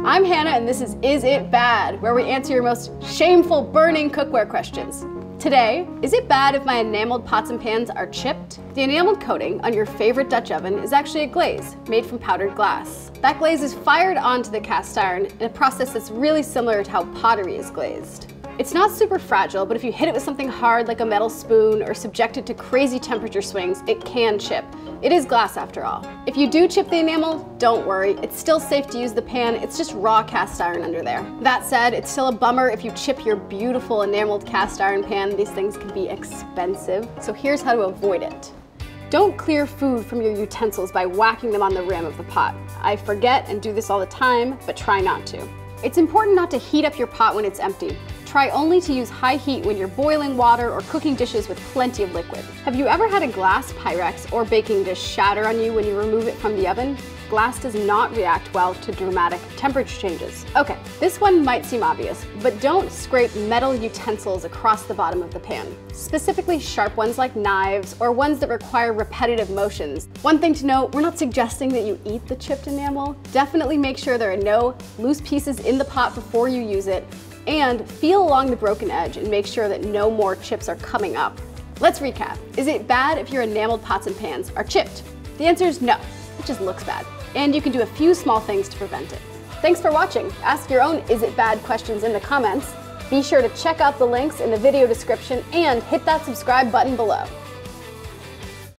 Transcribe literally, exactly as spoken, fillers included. I'm Hannah and this is Is It Bad, where we answer your most shameful, burning cookware questions. Today, is it bad if my enameled pots and pans are chipped? The enameled coating on your favorite Dutch oven is actually a glaze made from powdered glass. That glaze is fired onto the cast iron in a process that's really similar to how pottery is glazed. It's not super fragile, but if you hit it with something hard like a metal spoon or subject it to crazy temperature swings, it can chip. It is glass after all. If you do chip the enamel, don't worry. It's still safe to use the pan. It's just raw cast iron under there. That said, it's still a bummer if you chip your beautiful enameled cast iron pan. These things can be expensive. So here's how to avoid it. Don't clear food from your utensils by whacking them on the rim of the pot. I forget and do this all the time, but try not to. It's important not to heat up your pot when it's empty. Try only to use high heat when you're boiling water or cooking dishes with plenty of liquid. Have you ever had a glass Pyrex or baking dish shatter on you when you remove it from the oven? Glass does not react well to dramatic temperature changes. Okay, this one might seem obvious, but don't scrape metal utensils across the bottom of the pan. Specifically sharp ones like knives or ones that require repetitive motions. One thing to note, we're not suggesting that you eat the chipped enamel. Definitely make sure there are no loose pieces in the pot before you use it. And feel along the broken edge and make sure that no more chips are coming up. Let's recap. Is it bad if your enameled pots and pans are chipped? The answer is no, it just looks bad. And you can do a few small things to prevent it. Thanks for watching. Ask your own Is It Bad questions in the comments. Be sure to check out the links in the video description and hit that subscribe button below.